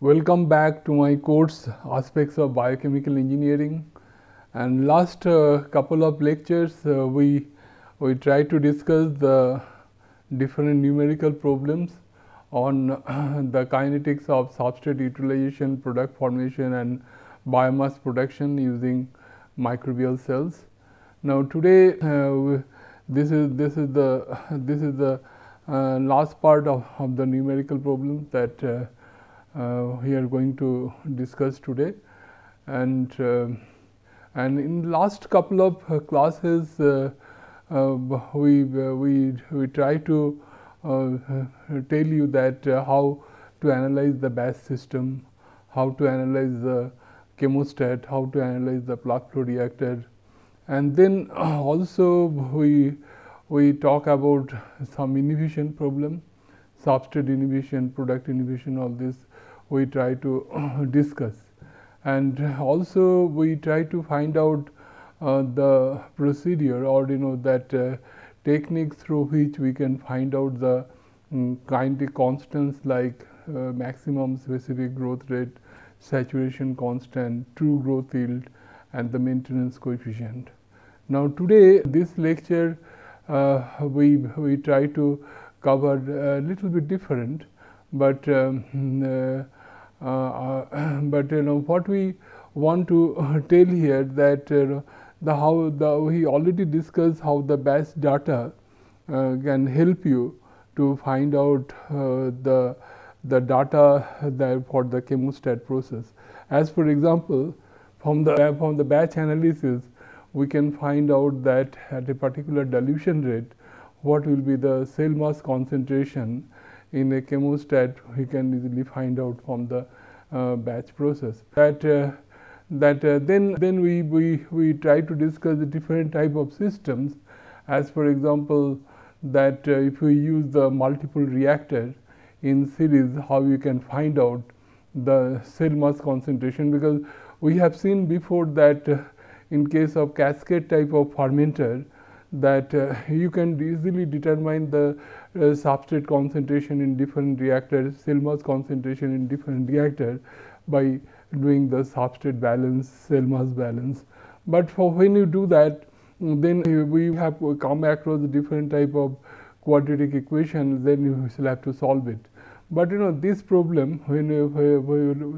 Welcome back to my course Aspects of Biochemical Engineering, and last couple of lectures we tried to discuss the different numerical problems on the kinetics of substrate utilization, product formation and biomass production using microbial cells. Now today this is the last part of the numerical problem that we are going to discuss today, and in last couple of classes we try to tell you that how to analyze the batch system, how to analyze the chemostat, how to analyze the plug flow reactor, and then also we talk about some inhibition problem, substrate inhibition, product inhibition, all this we try to discuss. And also we try to find out the procedure, or you know, that technique through which we can find out the kinetic constants like maximum specific growth rate, saturation constant, true growth yield and the maintenance coefficient. Now today this lecture we try to cover a little bit different, but you know, what we want to tell here that we already discussed how the batch data can help you to find out the data that for the chemostat process. As for example, from the batch analysis, we can find out that at a particular dilution rate, what will be the cell mass concentration in a chemostat. We can easily find out from the batch process. Then we try to discuss the different type of systems. As for example, that if we use the multiple reactor in series, how you can find out the cell mass concentration, because we have seen before that in case of cascade type of fermenter, that you can easily determine the substrate concentration in different reactors, cell mass concentration in different reactor by doing the substrate balance, cell mass balance. But for when you do that, then we have come across different type of quadratic equations, then you still have to solve it. But you know, this problem, when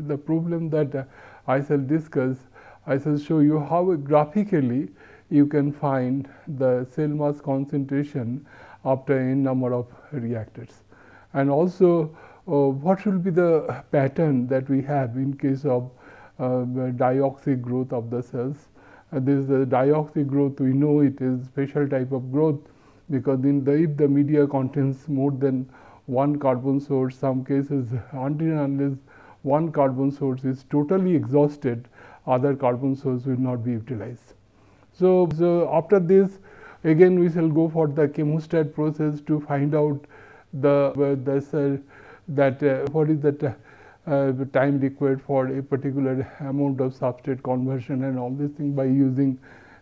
the problem that I shall discuss, I shall show you how graphically you can find the cell mass concentration after n number of reactors. And also what will be the pattern that we have in case of dioxic growth of the cells. This is the dioxic growth, we know it is special type of growth, because in the, if the media contains more than one carbon source, some cases until and unless one carbon source is totally exhausted, other carbon source will not be utilized. So after this, again we shall go for the chemostat process to find out what is the time required for a particular amount of substrate conversion and all this thing by using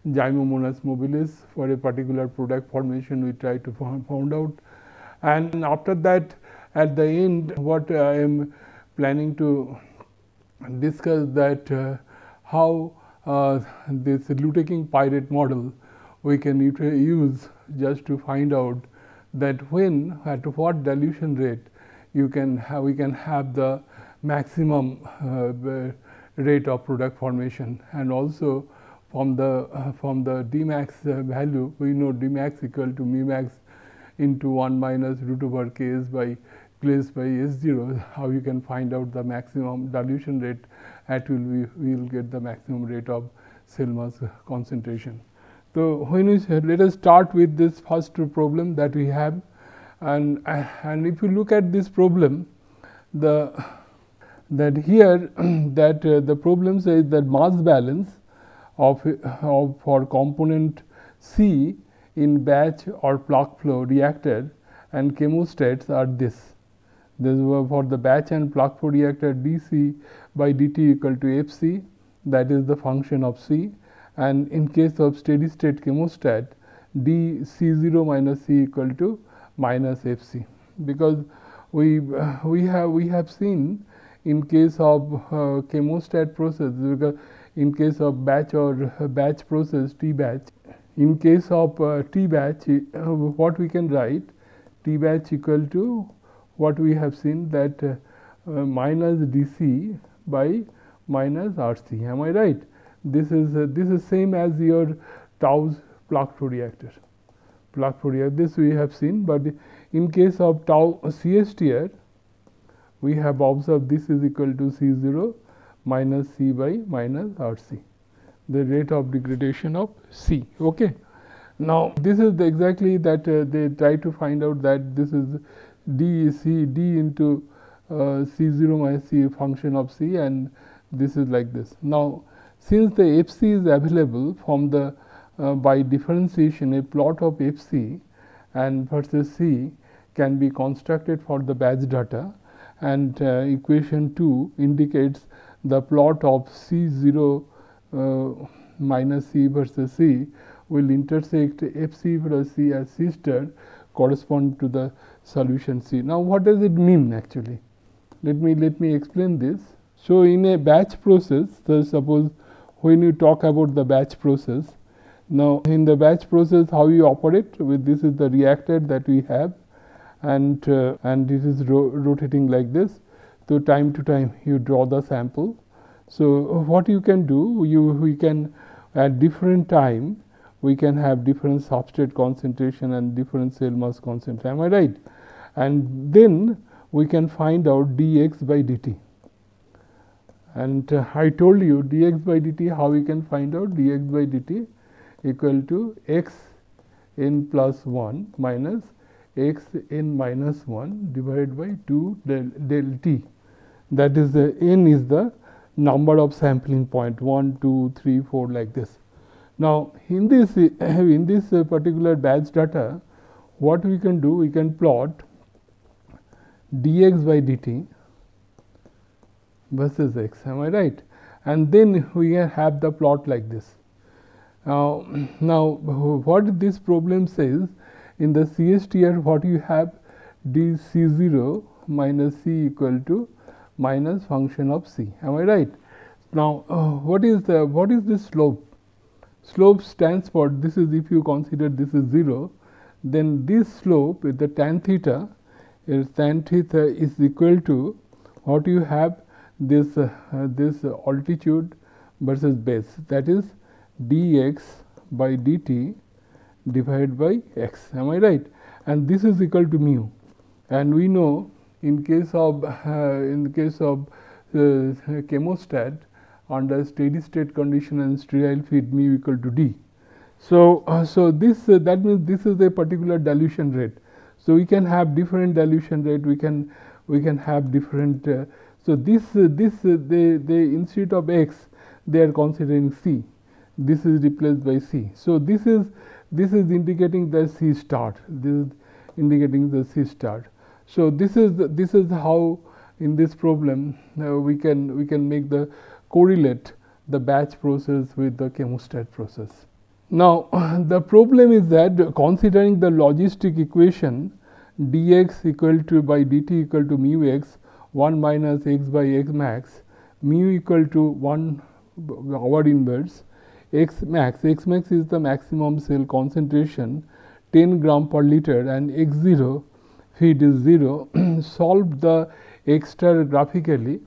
Zymomonas mobilis. For a particular product formation, we try to find out. And after that, at the end, what I am planning to discuss, that how this Luedeking-Piret model we can use just to find out that when, at what dilution rate you can have, we can have the maximum rate of product formation. And also from the Dmax value, we know Dmax equal to Mmax into 1 minus root over Ks by Ks by S0, how you can find out the maximum dilution rate at which we will get the maximum rate of cell mass concentration. So when we say, let us start with this first problem that we have, and if you look at this problem, that here that the problem says that mass balance for component C in batch or plug flow reactor, and chemostates are this. These were for the batch and plug flow reactor, dC by dt equal to Fc, that is the function of C, and in case of steady state chemostat, dC0 minus C equal to minus Fc, because we have seen in case of chemostat process, because in case of batch or batch process T batch, in case of T batch, what we can write T batch equal to what we have seen, that minus dC by minus RC. Am I right? This is same as your Tau's plug flow reactor. This we have seen, but in case of Tau CSTR, we have observed this is equal to C0 minus C by minus RC, the rate of degradation of C. Okay. Now, this is the exactly that they try to find out, that this is d into C0 minus C, function of C, and this is like this. Now, since the Fc is available from the by differentiation, a plot of Fc and versus C can be constructed for the batch data, and equation 2 indicates the plot of C0 minus C versus C will intersect Fc plus C as C star, correspond to the solution C. Now, what does it mean actually? Let me explain this. So, in a batch process, so suppose when you talk about the batch process, now in the batch process how you operate with this is the reactor that we have, and this is rotating like this. So, time to time you draw the sample. So, what you can do, we can at different time we can have different substrate concentration and different cell mass concentration. Am I right? And then we can find out dx by dt. And I told you dx by dt, how we can find out dx by dt equal to x n plus 1 minus x n minus 1 divided by 2 del t. That is, the n is the number of sampling point, 1, 2, 3, 4 like this. Now, in this particular batch data, what we can do, we can plot dx by dt versus x. Am I right? And then we have the plot like this. Now, what this problem says, in the CSTR what you have, dC0 minus C equal to minus function of C. Am I right? Now, what is this slope? Slope stands for, this is, if you consider this is 0, then this slope with the tan theta, is equal to what you have, this altitude versus base, that is dx by dt divided by x. Am I right? And this is equal to mu, and we know in case of chemostat, under steady state condition and sterile feed, mu equal to d. So, so that means this is a particular dilution rate. So, we can have different dilution rate, we can have different. So, they instead of x they are considering C. This is replaced by C. So, this is indicating the C star. This is indicating the C star. So, this is how in this problem we can make the correlate the batch process with the chemostat process. Now, the problem is that considering the logistic equation dx equal to by dt equal to mu x 1 minus x by x max, mu equal to 1 over inverse x max. X max is the maximum cell concentration, 10 gram per liter, and x0 feed is 0. Solve the x star graphically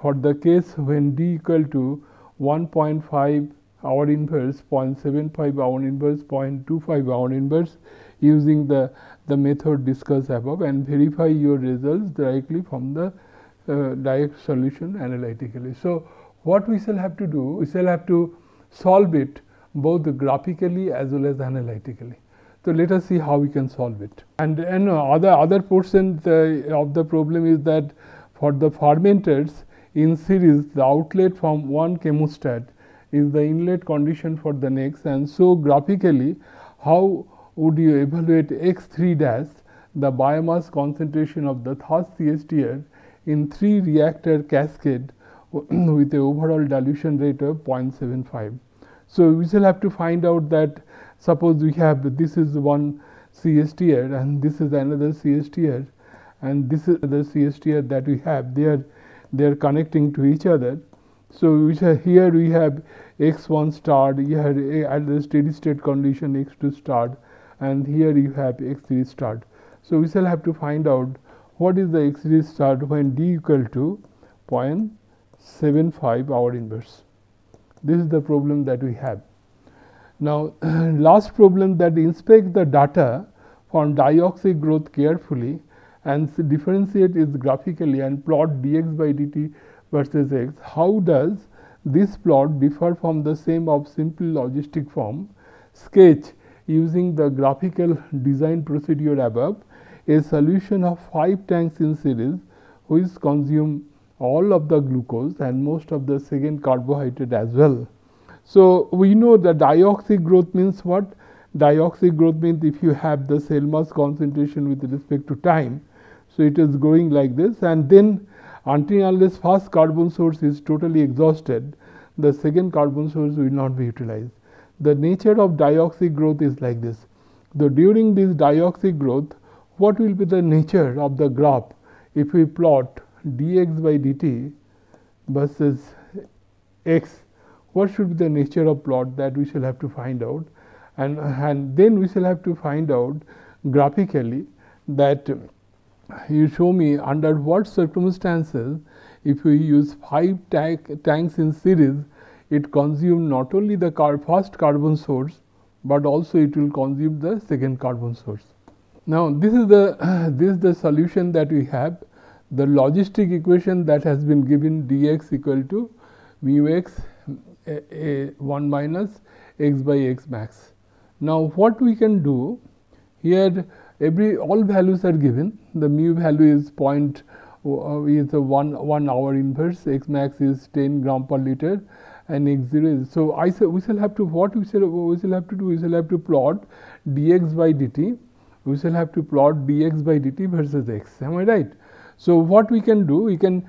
for the case when d equal to 1.5 hour inverse, 0.75 hour inverse, 0.25 hour inverse, using the method discussed above, and verify your results directly from the direct solution analytically. So, what we shall have to do, we shall have to solve it both graphically as well as analytically. So, let us see how we can solve it. And other portion of the problem is that for the fermenters in series, the outlet from one chemostat is the inlet condition for the next, and so graphically how would you evaluate X3 dash, the biomass concentration of the Thos CSTR in 3 reactor cascade with a overall dilution rate of 0.75. So, we shall have to find out that suppose we have this is one CSTR and this is another CSTR and this is the CSTR that we have, they are connecting to each other. So, we shall, here we have x1 star, here at the steady state condition x2 star and here you have x3 star. So, we shall have to find out what is the x3 star when d equal to 0.75 our inverse. This is the problem that we have. Now, last problem, that inspect the data from dioxy growth carefully and differentiate it graphically and plot dx by dt versus x. How does this plot differ from the same of simple logistic form? Sketch using the graphical design procedure above a solution of 5 tanks in series which consume all of the glucose and most of the second carbohydrate as well. So, we know that dioxy growth means what? Dioxy growth means if you have the cell mass concentration with respect to time. So, it is going like this, and then until unless first carbon source is totally exhausted, the second carbon source will not be utilized. The nature of dioxy growth is like this. So, during this dioxy growth, what will be the nature of the graph if we plot dx by dt versus x? What should be the nature of plot that we shall have to find out, and then we shall have to find out graphically that you show me under what circumstances if we use 5 tanks in series, it consumes not only the first carbon source, but also it will consume the second carbon source. Now, this is the solution that we have. The logistic equation that has been given, dx equal to mu x 1 minus x by x max. Now, what we can do here, all values are given. The mu value is 1 hour inverse, x max is 10 gram per liter, and x0 is. So, we shall have to plot dx by dt. We shall have to plot dx by dt versus x. Am I right? So, what we can do, we can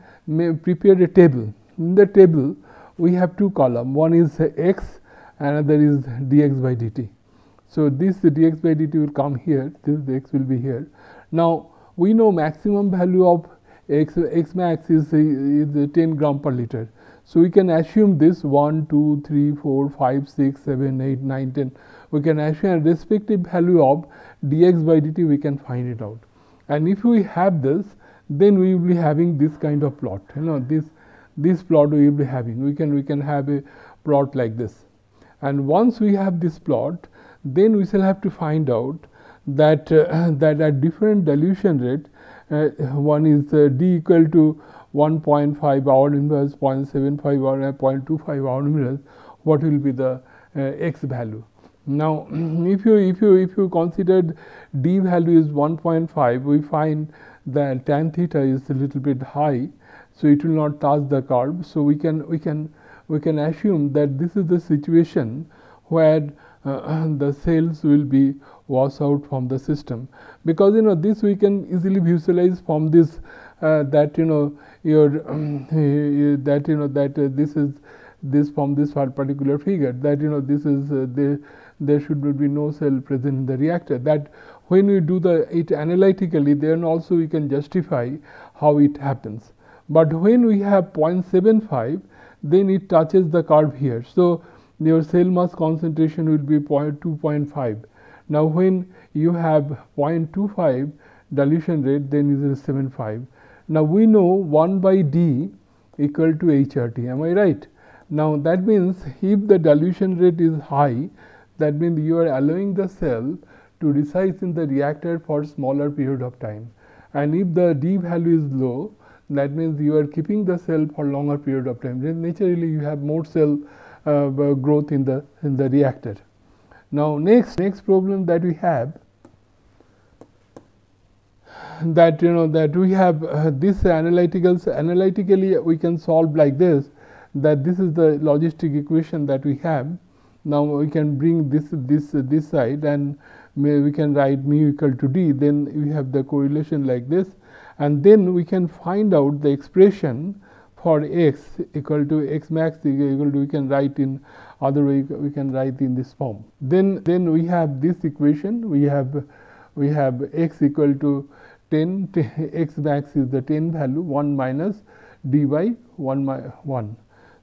prepare a table. In the table, we have 2 columns, one is x, another is dx by dt. So, this dx by dt will come here, this x will be here. Now, we know maximum value of x max is 10 gram per liter. So, we can assume this 1, 2, 3, 4, 5, 6, 7, 8, 9, 10. We can assume respective value of dx by dt, we can find it out. And if we have this, then we will be having this kind of plot, you know, this plot we will be having. We can have a plot like this, and once we have this plot, then we shall have to find out that that at different dilution rate, one is d equal to 1.5 hour inverse, 0.75 hour, 0.25 hour inverse, what will be the x value. Now, if you considered d value is 1.5, we find the tan theta is a little bit high, so it will not touch the curve. So, we can assume that this is the situation where the cells will be washed out from the system, because you know this we can easily visualize from this that you know your that you know that this is this from this particular figure, that you know this is there should be no cell present in the reactor. That when we do it analytically, then also we can justify how it happens. But when we have 0.75, then it touches the curve here. So, your cell mass concentration will be 2.5. Now, when you have 0.25 dilution rate, then it is 75. Now, we know 1 by d equal to HRT, am I right? Now, that means if the dilution rate is high, that means you are allowing the cell to resize in the reactor for smaller period of time, and if the d value is low, that means you are keeping the cell for longer period of time. Then naturally, you have more cell growth in the reactor. Now, next problem that we have, that you know that we have this analytically we can solve like this, that this is the logistic equation that we have. Now, we can bring this side and we can write mu equal to d, then we have the correlation like this, and then we can find out the expression for x equal to x max equal to, we can write in other way, we can write in this form. Then we have this equation, we have x equal to 10, x max is the 10 value, 1 minus d by 1.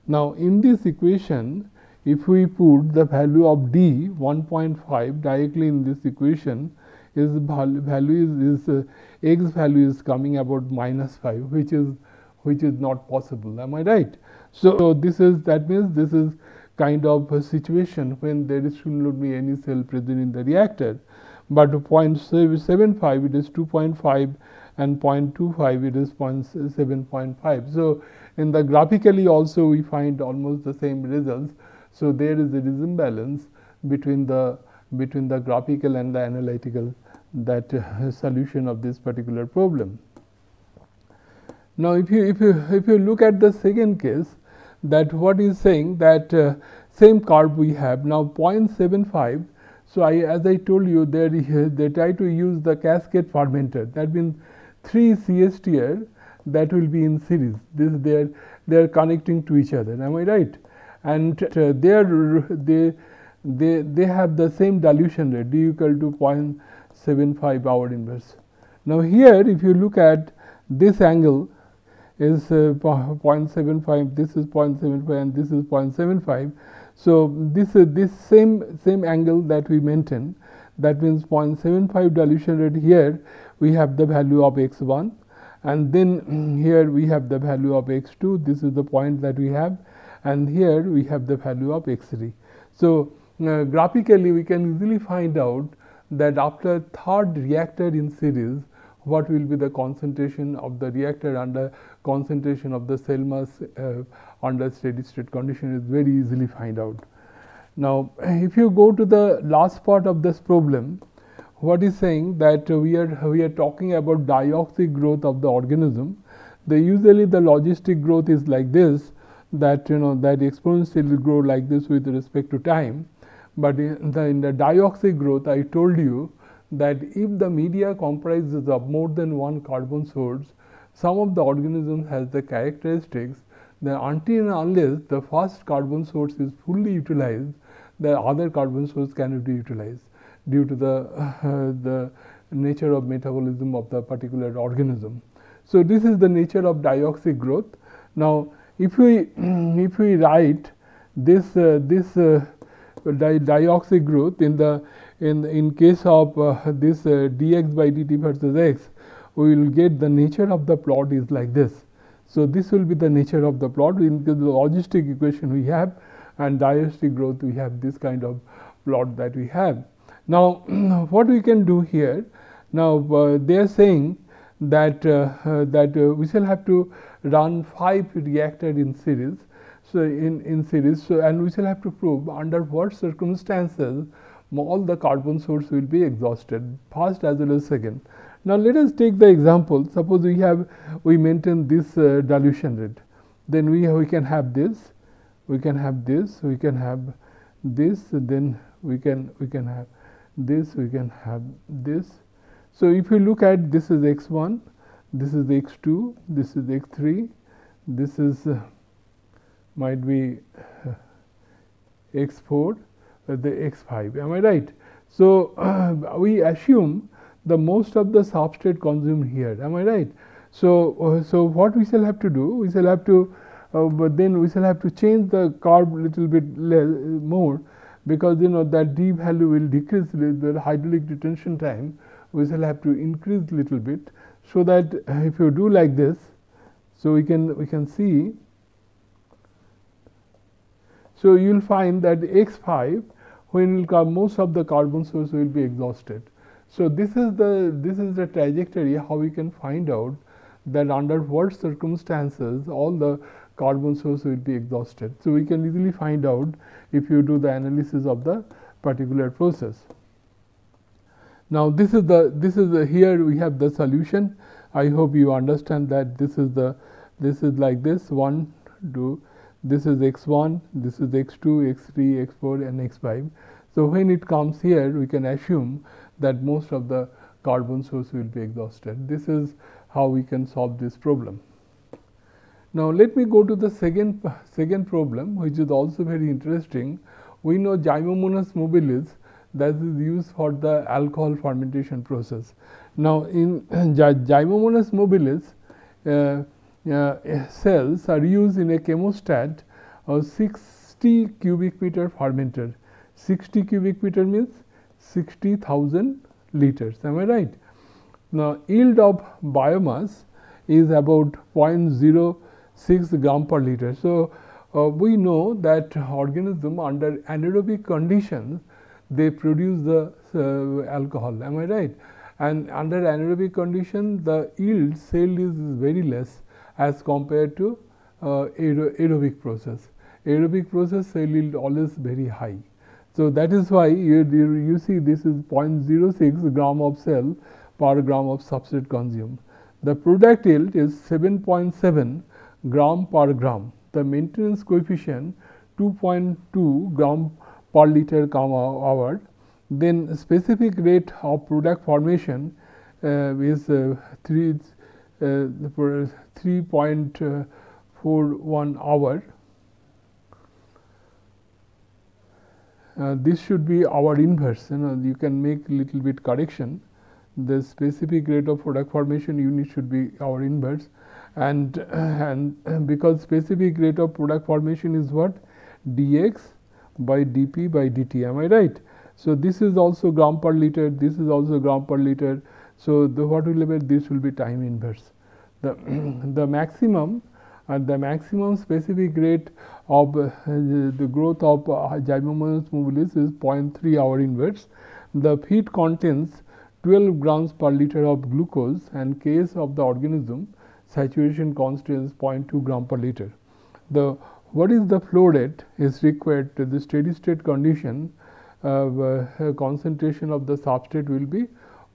Now, in this equation, if we put the value of d 1.5 directly in this equation, is value is x value is coming about -5, which is not possible. Am I right? So this is, that means this is kind of a situation when there should not be any cell present in the reactor. But 0.75 it is 2.5 and 0.25 it is 7.5. So in the graphically also we find almost the same results. So there is a disembalance between the graphical and the analytical solution of this particular problem. Now, if you look at the second case, that what is saying that same curve we have now 0.75. So as I told you, they try to use the cascade fermenter. That means 3 CSTR that will be in series. This they are connecting to each other. Am I right? And they have the same dilution rate, d equal to 0.75 power inverse. Now here, if you look at this angle is 0.75, this is 0.75, and this is 0.75. So this same angle that we maintain, that means 0.75 dilution rate. Here we have the value of x1, and then here we have the value of x2. This is the point that we have, and here we have the value of x3. So graphically we can easily find out that after third reactor in series, what will be the concentration of the reactor under concentration of the cell mass under steady state condition is very easily find out. Now, if you go to the last part of this problem, what is saying that we are talking about diauxic growth of the organism. Usually the logistic growth is like this, that that exponentially grow like this with respect to time. But in the diauxic growth, I told you that if the media comprises of more than one carbon source, some of the organism has the characteristics that until and unless the first carbon source is fully utilized, the other carbon source cannot be utilized due to the nature of metabolism of the particular organism. So this is the nature of diauxic growth. Now, if we write this diauxic growth in case of this dx by dt versus x, we will get the nature of the plot is like this. So this will be the nature of the plot. In the logistic equation we have, and diauxic growth we have this kind of plot that we have. Now what we can do here? Now they are saying that we shall have to run 5 reactors in series. So in series, so and we shall have to prove under what circumstances all the carbon source will be exhausted, first as well as second. Now let us take the example. Suppose we maintain this dilution rate, then we can have this, we can have this, then we can have this, we can have this. So if you look at this is x1, this is x2, this is x3, this is might be x4, the x5. Am I right? So we assume the most of the substrate consumed here. Am I right? So what we shall have to do? We shall have to we shall have to change the curve little bit more, because that d value will decrease with the hydraulic detention time. We shall have to increase little bit, so that if you do like this, so we can see. So you will find that x5, when most of the carbon source will be exhausted. So this is the trajectory how we can find out that under what circumstances all the carbon source will be exhausted. So we can easily find out if you do the analysis of the particular process. Now this is the here we have the solution. I hope you understand that this is like this 1, 2. This is x1, this is x2, x3, x4 and x5. So, when it comes here, we can assume that most of the carbon source will be exhausted. This is how we can solve this problem. Now, let me go to the second problem, which is also very interesting. We know Zymomonas mobilis, that is used for the alcohol fermentation process. Now, in Zymomonas mobilis cells are used in a chemostat of 60 cubic meter fermenter. 60 cubic meter means 60,000 liters, am I right? Now, yield of biomass is about 0.06 gram per liter. So, we know that organism under anaerobic conditions, they produce the alcohol, am I right? And under anaerobic condition, the yield cell is very less as compared to aerobic process. Aerobic process cell yield always very high. So, that is why you see this is 0.06 gram of cell per gram of substrate consumed. The product yield is 7.7 gram per gram. The maintenance coefficient 2.2 gram per liter hour. Then specific rate of product formation is 3.41 hour. This should be our inverse, you can make little bit correction. The specific rate of product formation unit should be our inverse, and because specific rate of product formation is what? dx by dp by dt, am I right? So, this is also gram per liter, this is also gram per liter. So, what will be, this will be time inverse. The maximum specific rate of the growth of Zymomonas mobilis is 0.3 hour inverse. The feed contains 12 grams per liter of glucose and Ks of the organism, saturation constant is 0.2 gram per liter. What is the flow rate is required to the steady state condition, concentration of the substrate will be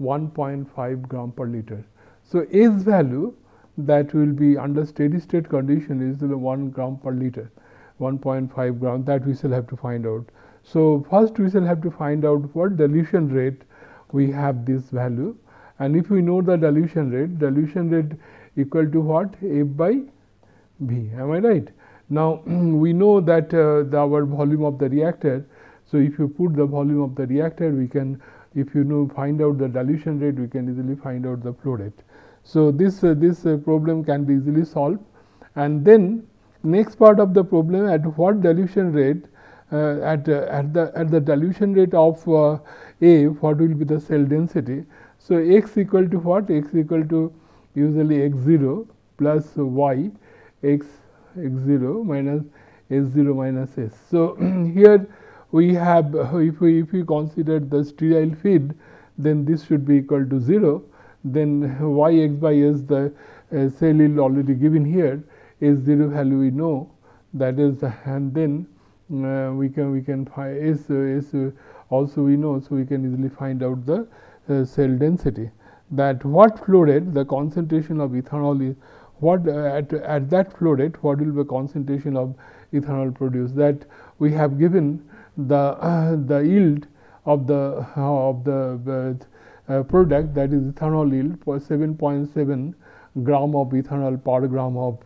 1.5 gram per liter. So, S value that will be under steady state condition is 1 gram per liter, 1.5 gram, that we shall have to find out. So, first we shall have to find out what dilution rate we have this value, and if we know the dilution rate equal to what? F by V, am I right? Now, we know that our volume of the reactor. So, if you put the volume of the reactor, we can, if you know, find out the dilution rate, we can easily find out the flow rate. So, this problem can be easily solved, and then next part of the problem, at what dilution rate, at the dilution rate of A, what will be the cell density. So, x equal to what? X equal to usually x0 plus y, x0 minus s0 minus s. So, here we have, if we consider the sterile feed, then this should be equal to 0. Then y x by s, the cell yield already given here, s0 value we know, that is, and then we can find s also we know. So, we can easily find out the cell density, that what flow rate, the concentration of ethanol is what, at that flow rate what will be the concentration of ethanol produced, that we have given the yield of the product, that is ethanol yield for 7.7 gram of ethanol per gram of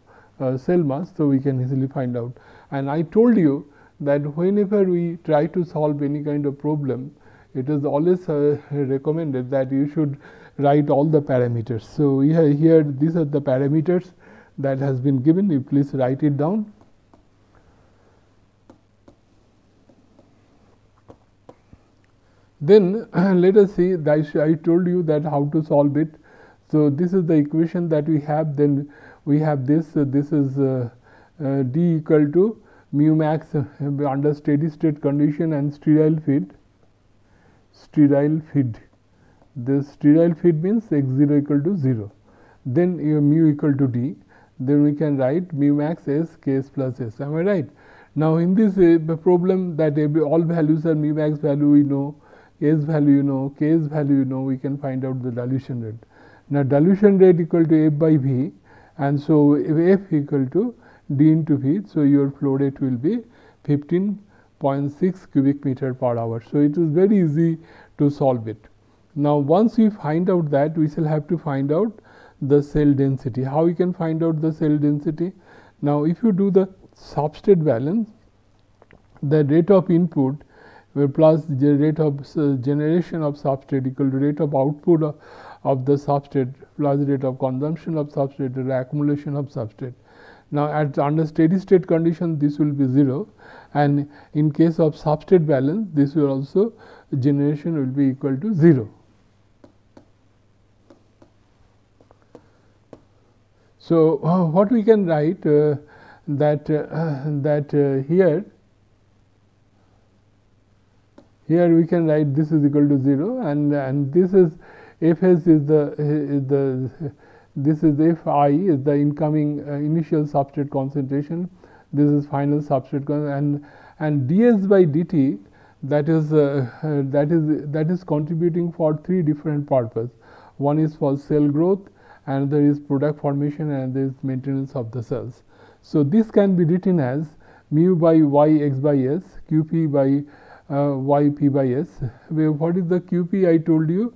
cell mass. So, we can easily find out, and I told you that whenever we try to solve any kind of problem, it is always recommended that you should write all the parameters. So, here these are the parameters that has been given, you please write it down. Then let us see, I told you that how to solve it. So, this is the equation that we have, then we have this, this is d equal to mu max under steady state condition and sterile feed. This sterile feed means x0 equal to 0, then mu equal to d, then we can write mu max s ks plus s, am I right? Now, in this problem that all values are mu max value we know, s value you know, k's value you know, we can find out the dilution rate. Now, dilution rate equal to f by v, and so f equal to deemed to be, so your flow rate will be 15.6 cubic meter per hour. So, it is very easy to solve it. Now, once we find out that, we shall have to find out the cell density. How we can find out the cell density? Now, if you do the substrate balance, the rate of input plus the rate of generation of substrate equal to rate of output of the substrate plus rate of consumption of substrate or accumulation of substrate. Now, under steady state condition this will be 0, and in case of substrate balance this will also generation will be equal to 0. So, what we can write here we can write this is equal to 0, and this is Fs is this is Fi is the incoming initial substrate concentration, this is final substrate concentration, and dS by dt that is contributing for 3 different purposes. One is for cell growth, another is product formation, and there is maintenance of the cells. So, this can be written as mu by y x by s, q p by y p by s. What is the q p? I told you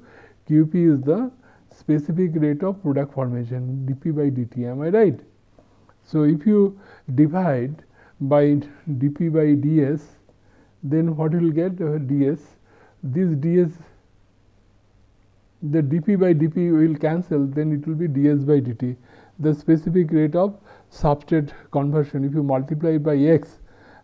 q p is the specific rate of product formation, d p by d t, am I right? So, if you divide by d p by d s, then what you will get? D s, this d s, the d p by d p will cancel, then it will be d s by d t, the specific rate of substrate conversion. If you multiply by x,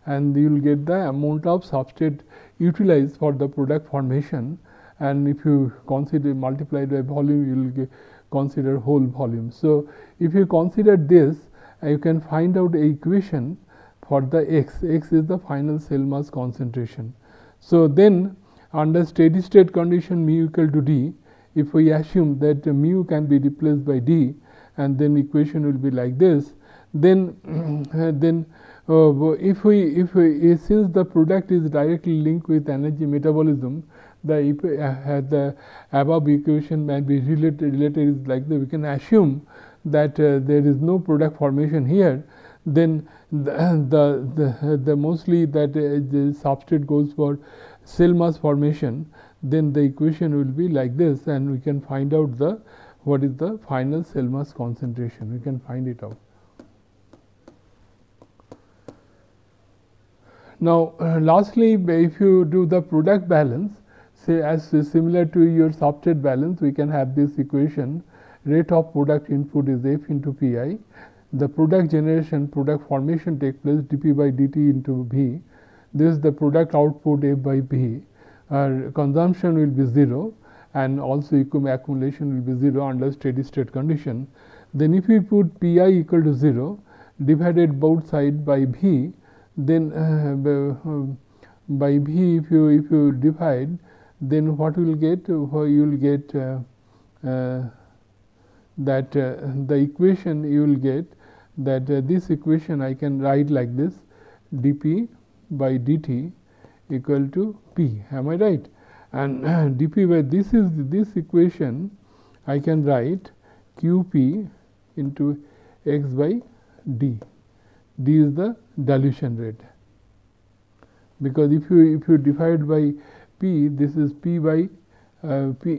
and you will get the amount of substrate utilized for the product formation, and if you consider multiplied by volume, you will get consider whole volume. So, if you consider this, you can find out an equation for the x. X is the final cell mass concentration. So, then under steady state condition mu equal to d, if we assume that mu can be replaced by d, and then equation will be like this, then since the product is directly linked with energy metabolism, the above equation might be related is like that. We can assume that there is no product formation here, then the mostly that the substrate goes for cell mass formation, then the equation will be like this, and we can find out the what is the final cell mass concentration. We can find it out. Now, lastly, if you do the product balance, say as similar to your substrate balance, we can have this equation: rate of product input is F into Pi, the product generation, product formation take place dP by dt into V, this is the product output F by V, consumption will be 0, and also accumulation will be 0 under steady state condition. Then if we put Pi equal to 0 divided both sides by V, then by V if you divide, then what you will get? You will get the equation you will get that this equation I can write like this: dP by dt equal to P, am I right? And dP by this equation I can write QP into x by d. D is the dilution rate, because if you divide by P, this is P by F by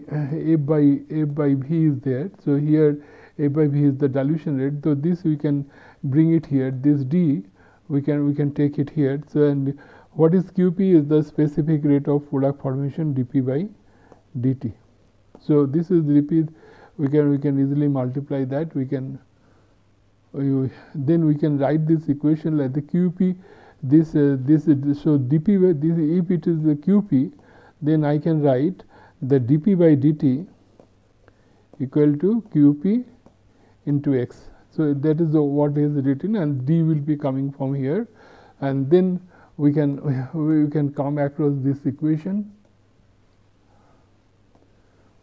V is there. So, here F by V is the dilution rate. So, this we can bring it here, this D we can take it here. So, and what is QP is the specific rate of product formation dP by dt. So, this is dP, we can easily multiply that, then we can write this equation like the QP. So dP by this, if it is the QP, then I can write the dP by dt equal to QP into x. So, that is what is written, and d will be coming from here, and then we can come across this equation.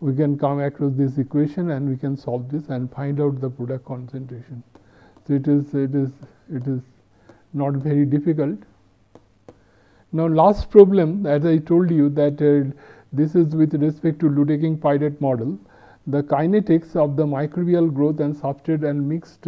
We can come across this equation, and we can solve this and find out the product concentration. So, it is not very difficult. Now, last problem, as I told you that this is with respect to Luedeking-Piret model. The kinetics of the microbial growth and substrate and mixed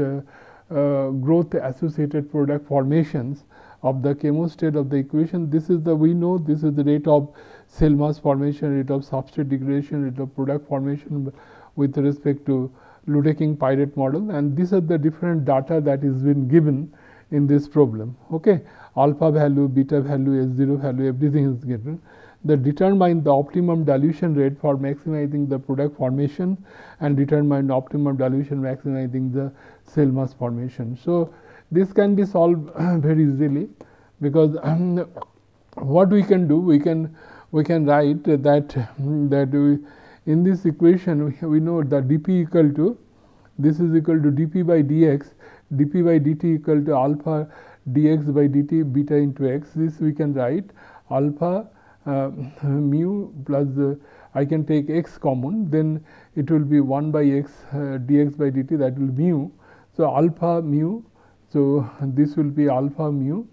growth associated product formations of the chemostat of the equation. This is the, we know this is the rate of cell mass formation, rate of substrate degradation, rate of product formation with respect to Luedeking-Piret model, and these are the different data that is been given in this problem. Okay, alpha value, beta value, S0 value, everything is given. They determine the optimum dilution rate for maximizing the product formation and determine optimum dilution maximizing the cell mass formation. So, this can be solved very easily, because what we can do, we can write that in this equation we know that dp equal to, this is equal to dp by dx, dp by dt equal to alpha dx by dt beta into x. This we can write alpha mu plus I can take x common, then it will be 1 by x dx by dt, that will be mu. So, alpha mu, so this will be alpha mu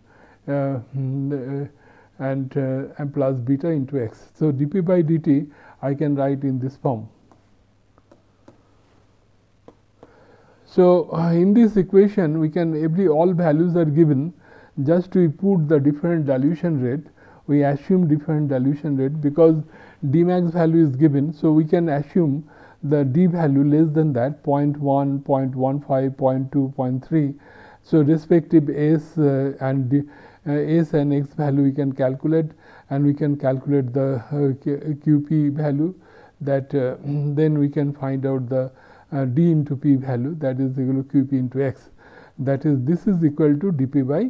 and plus beta into x. So, dp by dt I can write in this form. So, in this equation we can, all values are given, just to put the different dilution rate, we assume different dilution rate, because Dmax value is given. So, we can assume the D value less than that, 0.1, 0.15, 0.2, 0.3. So, respective S and D, S and X value we can calculate, and we can calculate the QP value, that then we can find out the D into P value, that is equal to QP into X, that is, this is equal to dP by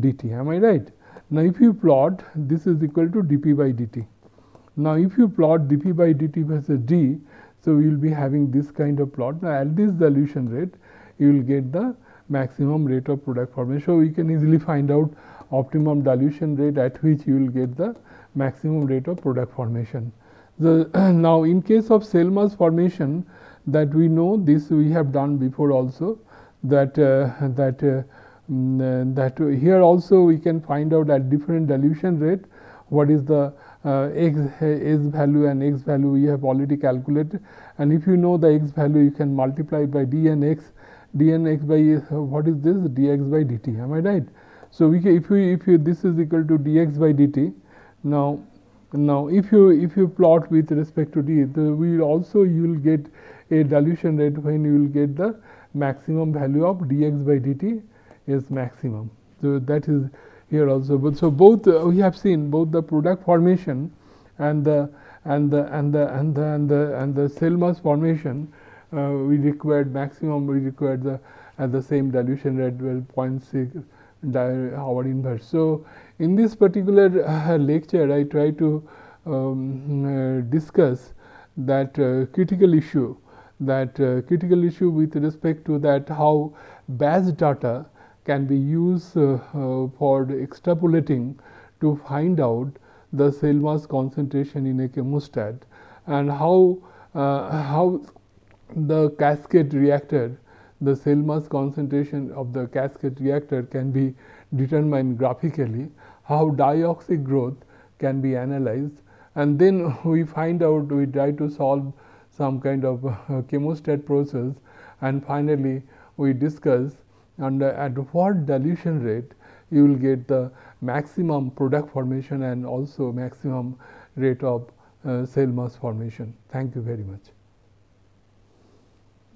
dt. Am I right? Now, if you plot, this is equal to dP by dt. Now, if you plot dP by dt versus D, so we will be having this kind of plot. Now, at this dilution rate, you will get the maximum rate of product formation. So, we can easily find out optimum dilution rate at which you will get the maximum rate of product formation. So, now, in case of cell mass formation, that we know, this we have done before also, that here also we can find out at different dilution rate what is the S value and X value we have already calculated, and if you know the X value, you can multiply it by D and X by what is this, dx by dt. Am I right? So, we can, if you this is equal to dx by dt. Now if you plot with respect to d, we will also, you will get a dilution rate when you will get the maximum value of dx by dt is maximum. So, that is here also. But so both we have seen both the product formation and the cell mass formation. We required maximum. We required the at the same dilution rate, well, 0.6. Our inverse. So, in this particular lecture, I try to discuss that critical issue, with respect to that how batch data can be used for extrapolating to find out the cell mass concentration in a chemostat, and how the cascade reactor, the cell mass concentration of the cascade reactor can be determined graphically, how dioxy growth can be analyzed, and then we find out, we try to solve some kind of chemostat process, and finally we discuss at what dilution rate you will get the maximum product formation and also maximum rate of cell mass formation. Thank you very much.